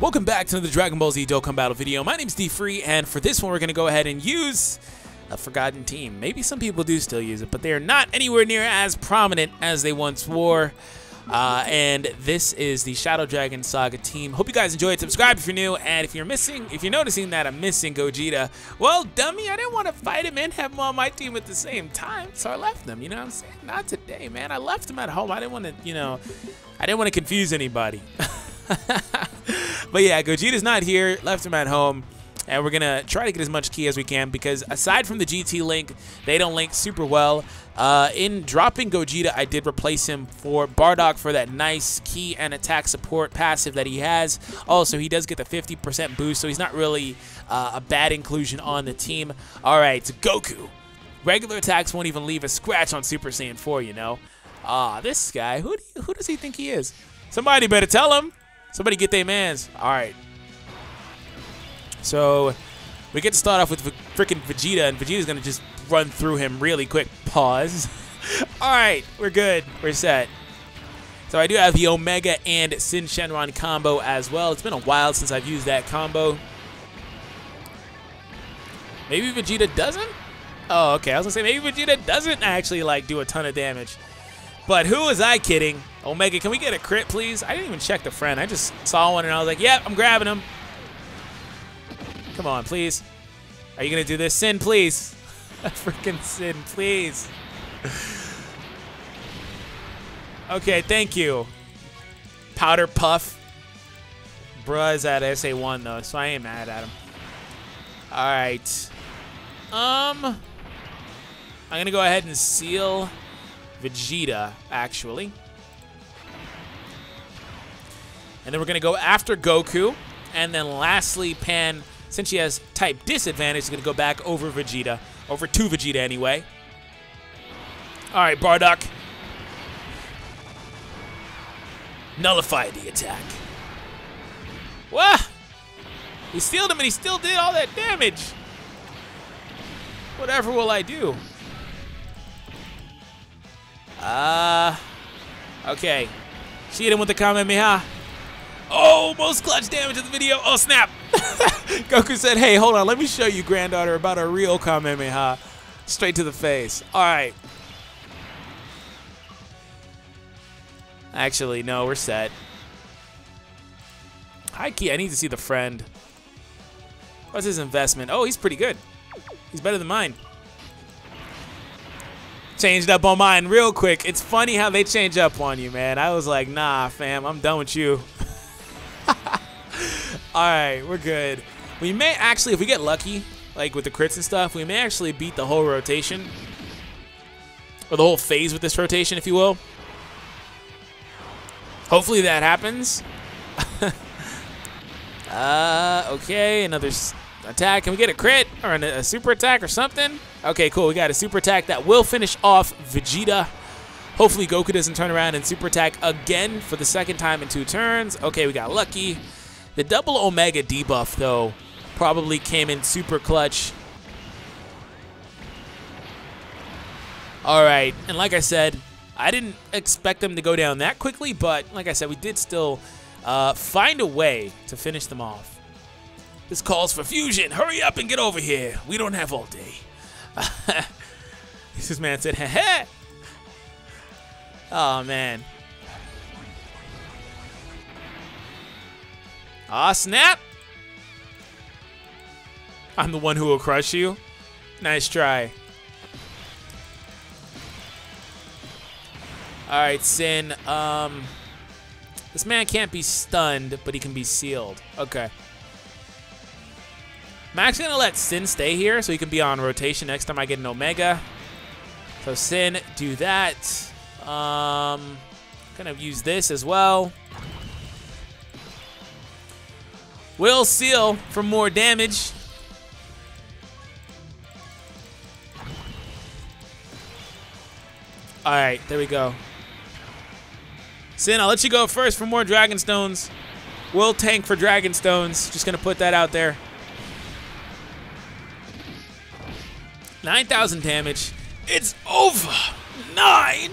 Welcome back to another Dragon Ball Z Dokkan Battle video. My name's D-Free, and for this one we're going to go ahead and use a forgotten team. Maybe some people do still use it, but they are not anywhere near as prominent as they once were. And this is the Shadow Dragon Saga team. Hope you guys enjoyed. Subscribe if you're new, and if you're noticing that I'm missing Gogeta, well, dummy, I didn't want to fight him and have him on my team at the same time, so I left him. You know what I'm saying? Not today, man. I left him at home. I didn't want to, you know, I didn't want to confuse anybody. But yeah, Gogeta's not here. Left him at home. And we're going to try to get as much ki as we can because aside from the GT link, they don't link super well. In dropping Gogeta, I did replace him for Bardock for that nice ki and attack support passive that he has. Also, he does get the 50% boost, so he's not really a bad inclusion on the team. All right, Goku. Regular attacks won't even leave a scratch on Super Saiyan 4, you know. Ah, this guy, who does he think he is? Somebody better tell him. Somebody get their mans. All right. So we get to start off with freaking Vegeta, and Vegeta's going to just run through him really quick. Pause. All right, we're good. We're set. So I do have the Omega and Sin Shenron combo as well. It's been a while since I've used that combo. Maybe Vegeta doesn't? Oh, okay. I was going to say maybe Vegeta doesn't actually, like, do a ton of damage. But who was I kidding? Omega, can we get a crit, please? I didn't even check the friend. I just saw one, and I was like, yep, I'm grabbing him. Come on, please. Are you going to do this? Sin, please. Freaking Sin, please. Okay, thank you. Powder Puff. Bruh is at SA1, though, so I ain't mad at him. All right. I'm going to go ahead and seal Vegeta, actually. And then we're going to go after Goku. And then lastly, Pan. Since she has type disadvantage, she's going to go back over Vegeta. Over to Vegeta, anyway. All right, Bardock. Nullify the attack. What? He stealed him, and he still did all that damage. Whatever will I do? Okay. She hit him with the Kamehameha. Oh, most clutch damage of the video. Oh, snap. Goku said, hey, hold on. Let me show you, granddaughter, about a real Kamehameha. Straight to the face. All right. Actually, no, we're set. High key, I need to see the friend. What's his investment? Oh, he's pretty good. He's better than mine. Changed up on mine real quick. It's funny how they change up on you, man. I was like, nah, fam, I'm done with you. All right, we're good. We may actually, if we get lucky, like with the crits and stuff, we may actually beat the whole rotation. Or the whole phase with this rotation, if you will. Hopefully that happens. Okay, another attack. Can we get a crit or a super attack or something? Okay, cool. We got a super attack that will finish off Vegeta. Hopefully Goku doesn't turn around and super attack again for the second time in 2 turns. Okay, we got lucky. The double Omega debuff, though, probably came in super clutch. All right, and like I said, I didn't expect them to go down that quickly, but like I said, we did still find a way to finish them off. This calls for fusion. Hurry up and get over here. We don't have all day. This man said, heh-heh. Oh, man. Ah, snap! I'm the one who will crush you. Nice try. Alright, Sin. This man can't be stunned, but he can be sealed. Okay. I'm actually going to let Sin stay here so he can be on rotation next time I get an Omega. So, Sin, do that. Going to use this as well. Will seal for more damage. All right, there we go. Sin, I'll let you go first for more Dragon Stones. Will tank for Dragon Stones. Just going to put that out there. 9,000 damage. It's over. 9.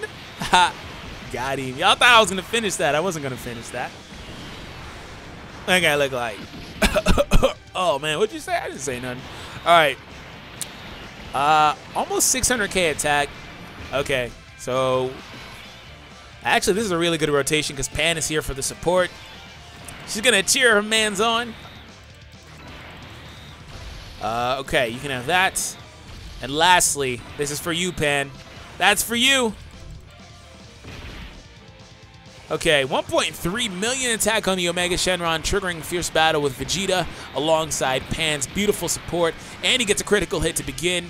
Got him. Y'all thought I was going to finish that. I wasn't going to finish that. That guy look like, oh man, what'd you say? I didn't say nothing. All right, almost 600k attack. Okay, so actually this is a really good rotation because Pan is here for the support. She's gonna cheer her man's on. Okay, you can have that. And lastly, this is for you, Pan. That's for you. Okay, 1.3 million attack on the Omega Shenron, triggering fierce battle with Vegeta alongside Pan's beautiful support, and he gets a critical hit to begin.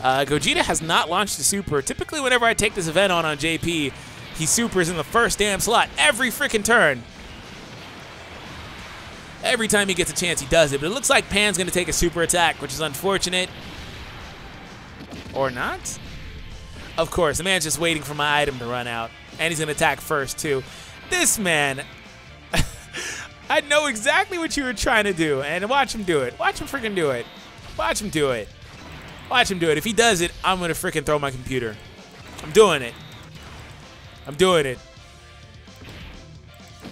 Gogeta has not launched the super. Typically, whenever I take this event on JP, he supers in the first damn slot every freaking turn. Every time he gets a chance, he does it, but it looks like Pan's going to take a super attack, which is unfortunate. Or not? Of course, the man's just waiting for my item to run out. And he's going to attack first, too. This man, I know exactly what you were trying to do. And watch him do it. Watch him freaking do it. Watch him do it. Watch him do it. If he does it, I'm going to freaking throw my computer. I'm doing it. I'm doing it.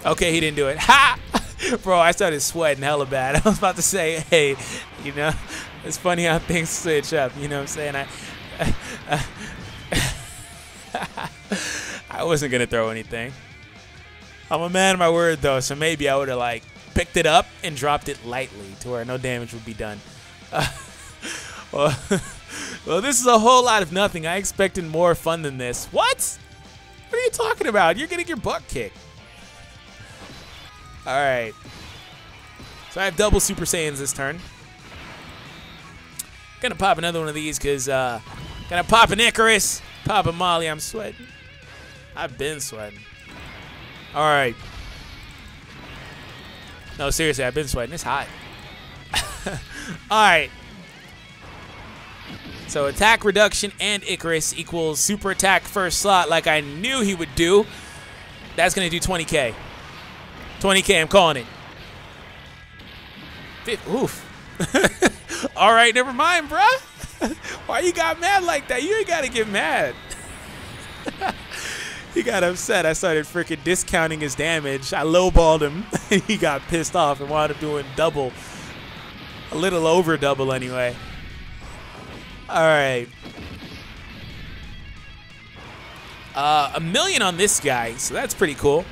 Okay, he didn't do it. Ha! Bro, I started sweating hella bad. I was about to say, hey, you know, it's funny how things switch up. You know what I'm saying? I wasn't going to throw anything. I'm a man of my word, though, so maybe I would have, like, picked it up and dropped it lightly to where no damage would be done. Well, this is a whole lot of nothing. I expected more fun than this. What? What are you talking about? You're getting your butt kicked. All right. So I have double Super Saiyans this turn. Gonna pop another one of these because gonna pop an Icarus. Pop a Molly. I'm sweating. I've been sweating. All right. No, seriously, I've been sweating. It's hot. All right. So attack reduction and Icarus equals super attack first slot like I knew he would do. That's going to do 20K. 20K, I'm calling it. Oof. All right, never mind, bruh. Why you got mad like that? You ain't got to get mad. He got upset. I started freaking discounting his damage. I lowballed him. He got pissed off and wound up doing double. A little over double anyway. All right. A million on this guy, so that's pretty cool.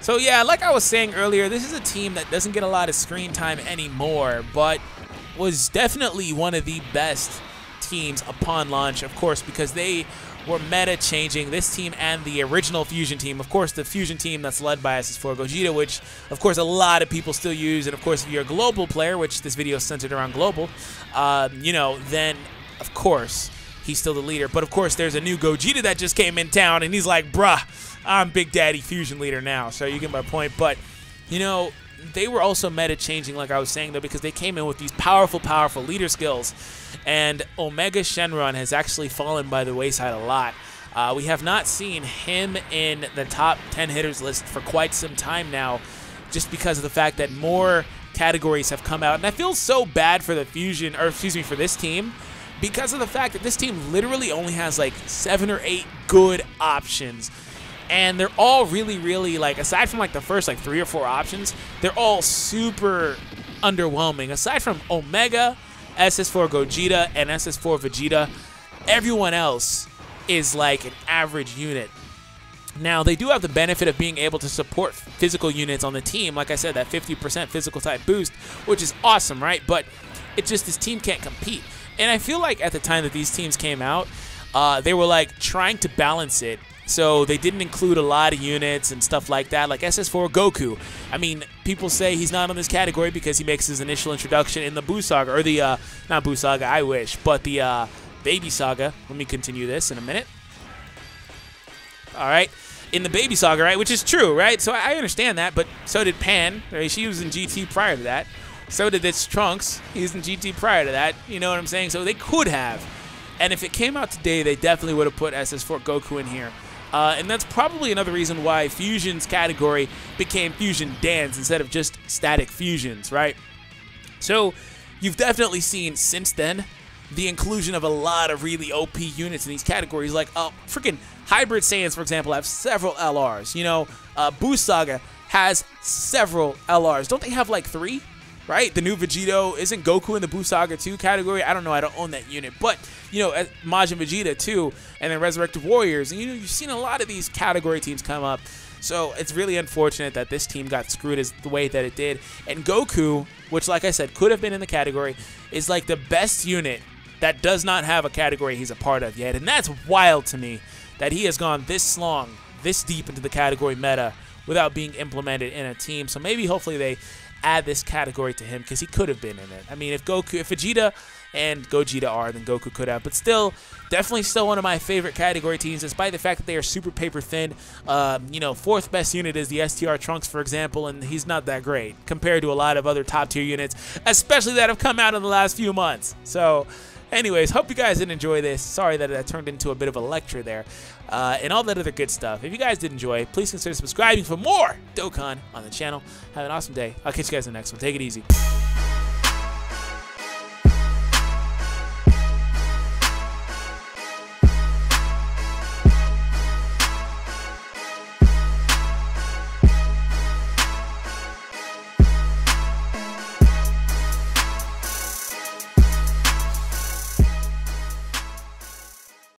So, yeah, like I was saying earlier, this is a team that doesn't get a lot of screen time anymore, but was definitely one of the best teams upon launch, of course, because they were meta changing, this team and the original Fusion team. Of course, the Fusion team that's led by SS4 Gogeta, which of course a lot of people still use. And of course, if you're a global player, which this video is centered around global, you know, then of course he's still the leader. But of course, there's a new Gogeta that just came in town, and he's like, "Bruh, I'm Big Daddy Fusion leader now." So you get my point. But you know, they were also meta changing, like I was saying, though, because they came in with these powerful, powerful leader skills. And Omega Shenron has actually fallen by the wayside a lot. We have not seen him in the top 10 hitters list for quite some time now, just because of the fact that more categories have come out. And I feel so bad for the Fusion, or excuse me, for this team, because of the fact that this team literally only has like 7 or 8 good options. And they're all really, really, like, aside from, like, the first, like, 3 or 4 options, they're all super underwhelming. Aside from Omega, SS4 Gogeta, and SS4 Vegeta, everyone else is, like, an average unit. Now, they do have the benefit of being able to support physical units on the team. Like I said, that 50% physical type boost, which is awesome, right? But it's just this team can't compete. And I feel like at the time that these teams came out, they were, like, trying to balance it. So they didn't include a lot of units and stuff like that, like SS4 Goku. I mean, people say he's not on this category because he makes his initial introduction in the Buu Saga, or the, not Buu Saga, I wish, but the Baby Saga. Let me continue this in a minute. All right, in the Baby Saga, right, which is true, right? So I understand that, but so did Pan. Right? She was in GT prior to that. So did this Trunks. He was in GT prior to that. You know what I'm saying? So they could have. And if it came out today, they definitely would have put SS4 Goku in here. And that's probably another reason why Fusion's category became Fusion Dance instead of just static Fusions, right? So you've definitely seen since then the inclusion of a lot of really OP units in these categories. Like freaking Hybrid Saiyans, for example, have several LRs. You know, Buu Saga has several LRs. Don't they have like 3? Right? The new Vegito, isn't Goku in the Buu Saga 2 category? I don't know. I don't own that unit. But, you know, Majin Vegeta 2 and then Resurrected Warriors. And, you know, you've seen a lot of these category teams come up. So it's really unfortunate that this team got screwed as the way that it did. And Goku, which, like I said, could have been in the category, is like the best unit that does not have a category he's a part of yet. And that's wild to me that he has gone this long, this deep into the category meta without being implemented in a team. So maybe hopefully they add this category to him, because he could have been in it. I mean, if Vegeta and Gogeta are, then Goku could have. But still, definitely still one of my favorite category teams, despite the fact that they are super paper thin. You know, 4th best unit is the STR Trunks, for example, and he's not that great compared to a lot of other top tier units, especially that have come out in the last few months. So anyways, hope you guys did enjoy this. Sorry that that turned into a bit of a lecture there, and all that other good stuff. If you guys did enjoy, please consider subscribing for more Dokkan on the channel. Have an awesome day. I'll catch you guys in the next one. Take it easy.